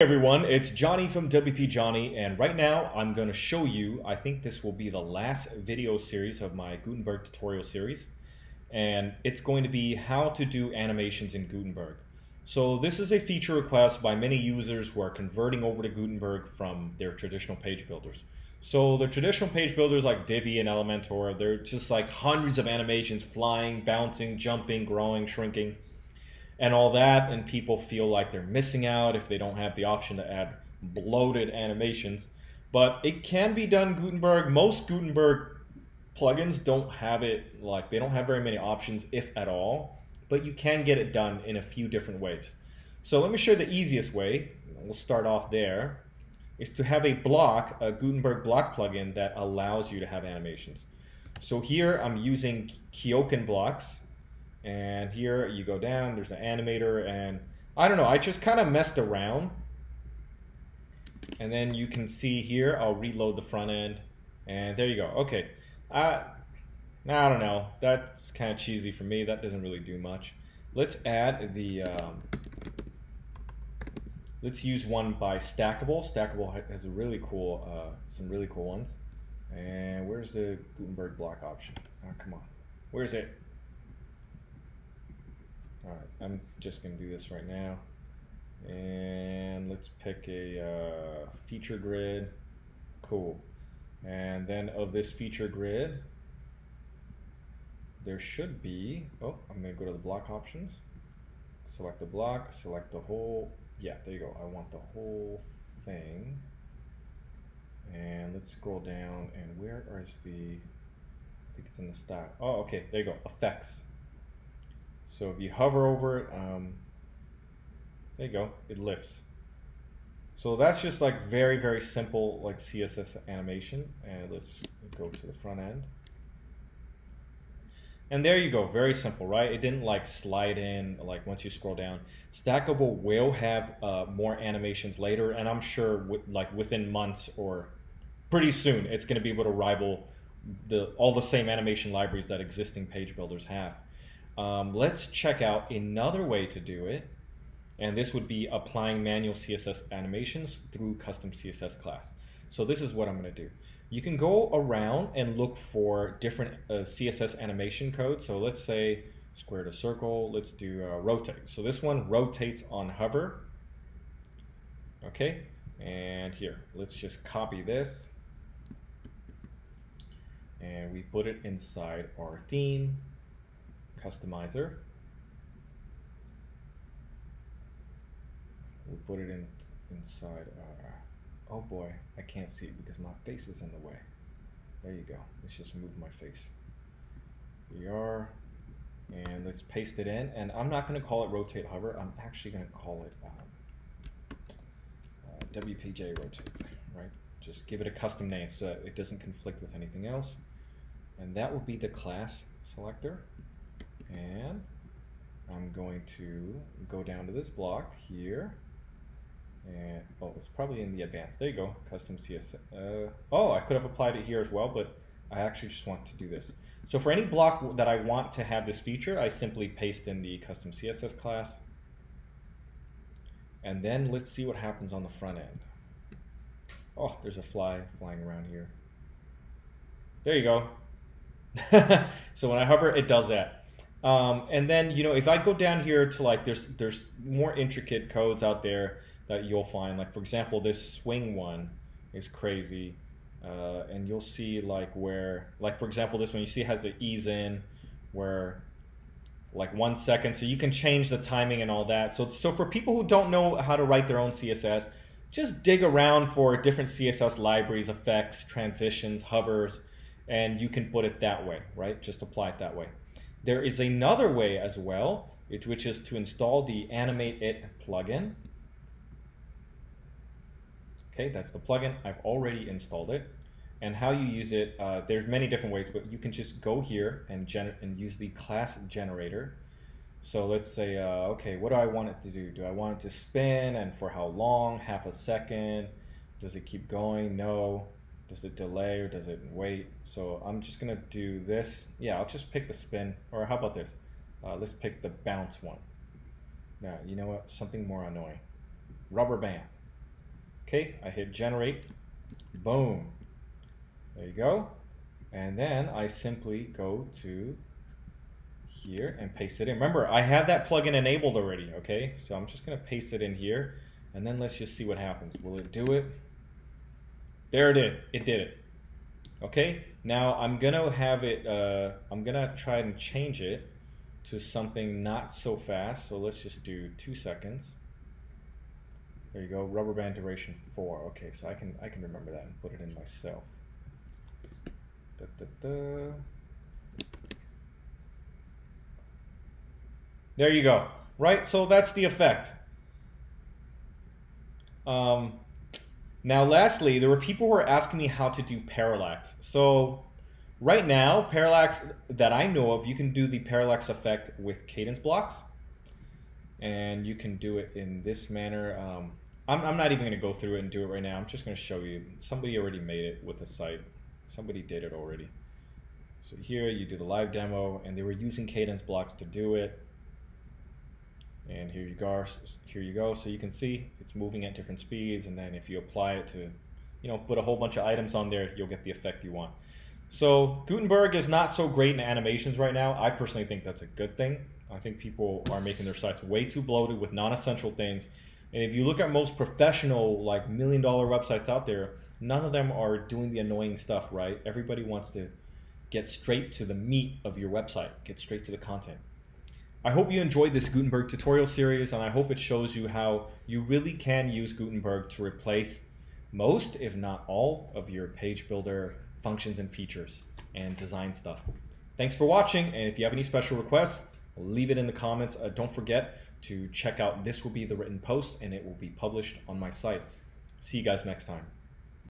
Hey everyone, it's Johnny from WP Johnny, and right now I'm going to show you, I think this will be the last video series of my Gutenberg tutorial series, and it's going to be how to do animations in Gutenberg. So this is a feature request by many users who are converting over to Gutenberg from their traditional page builders. So the traditional page builders like Divi and Elementor, they're just like hundreds of animations, flying, bouncing, jumping, growing, shrinking, and all that, and people feel like they're missing out if they don't have the option to add bloated animations. But it can be done in Gutenberg. Most Gutenberg plugins don't have it, like they don't have very many options, if at all, but you can get it done in a few different ways. So let me show you the easiest way, we'll start off there, is to have a block, a Gutenberg block plugin that allows you to have animations. So here I'm using Kyoken blocks. And here you go down, there's an animator, and I don't know, I just kind of messed around. And then you can see here, I'll reload the front end, and there you go. Okay, I don't know, that's kind of cheesy for me, that doesn't really do much. Let's add the, let's use one by Stackable. Stackable has a really cool, some really cool ones. And where's the Gutenberg block option? Oh, come on, where's it? All right, I'm just going to do this right now, and let's pick a feature grid, cool, and then of this feature grid, there should be, oh, I'm going to go to the block options, select the block, select the whole, yeah, there you go, I want the whole thing, and let's scroll down, and where is the, I think it's in the style, oh, okay, there you go, effects. So if you hover over it, there you go, it lifts. So that's just like very, very simple like CSS animation. And let's go to the front end. And there you go, very simple, right? It didn't like slide in, like once you scroll down. Stackable will have more animations later, and I'm sure like within months or pretty soon, it's gonna be able to rival all the same animation libraries that existing page builders have. Let's check out another way to do it, and this would be applying manual CSS animations through custom CSS class. So this is what I'm going to do. You can go around and look for different CSS animation codes. So let's say square to circle, let's do rotate. So this one rotates on hover. Okay, and here, let's just copy this. And we put it inside our theme. Customizer. We put it inside our, oh boy, I can't see it because my face is in the way. There you go. Let's just move my face. And let's paste it in. And I'm not going to call it rotate hover. I'm actually going to call it WPJ rotate, right? Just give it a custom name so that it doesn't conflict with anything else. And that will be the class selector. And I'm going to go down to this block here, and oh, it's probably in the advanced. There you go, custom CSS. Oh, I could have applied it here as well, but I actually just want to do this. So for any block that I want to have this feature, I simply paste in the custom CSS class, and then let's see what happens on the front end. Oh, there's a fly flying around here. There you go. So when I hover, it does that. And then, you know, if I go down here to like, there's more intricate codes out there that you'll find. Like, for example, this swing one is crazy. And you'll see like where, like, for example, this one you see has the ease in where like 1 second. So you can change the timing and all that. So for people who don't know how to write their own CSS, just dig around for different CSS libraries, effects, transitions, hovers, and you can put it that way, right? Just apply it that way. There is another way as well, which is to install the Animate It plugin. Okay, that's the plugin. I've already installed it. And how you use it, there's many different ways, but you can just go here and use the class generator. So let's say, okay, what do I want it to do? Do I want it to spin, and for how long? Half a second? Does it keep going? No. Does it delay or does it wait? So I'm just gonna do this. Yeah, I'll just pick the spin, or how about this? Let's pick the bounce one. Now, you know what? Something more annoying. Rubber band. Okay, I hit generate, boom, there you go. And then I simply go to here and paste it in. Remember, I have that plugin enabled already, okay? So I'm just gonna paste it in here and then let's just see what happens. Will it do it? There it did it. Okay, now I'm gonna have it, I'm gonna try and change it to something not so fast. So let's just do 2 seconds. There you go, rubber band duration 4. Okay, so I can remember that and put it in myself. Da, da, da. There you go, right? So that's the effect. Now lastly, there were people who were asking me how to do parallax. So right now, parallax that I know of, you can do the parallax effect with Cadence blocks. And you can do it in this manner. I'm not even gonna go through it and do it right now. I'm just gonna show you. Somebody already made it with a site. Somebody did it already. So here you do the live demo and they were using Cadence blocks to do it. And here you go. So you can see it's moving at different speeds. And then if you apply it to, you know, put a whole bunch of items on there, you'll get the effect you want. So Gutenberg is not so great in animations right now. I personally think that's a good thing. I think people are making their sites way too bloated with non-essential things. And if you look at most professional, like $1 million websites out there, none of them are doing the annoying stuff, right? Everybody wants to get straight to the meat of your website, get straight to the content. I hope you enjoyed this Gutenberg tutorial series, and I hope it shows you how you really can use Gutenberg to replace most, if not all, of your page builder functions and features and design stuff. Thanks for watching, and if you have any special requests, leave it in the comments. Don't forget to check out This Will Be the Written Post, and it will be published on my site. See you guys next time.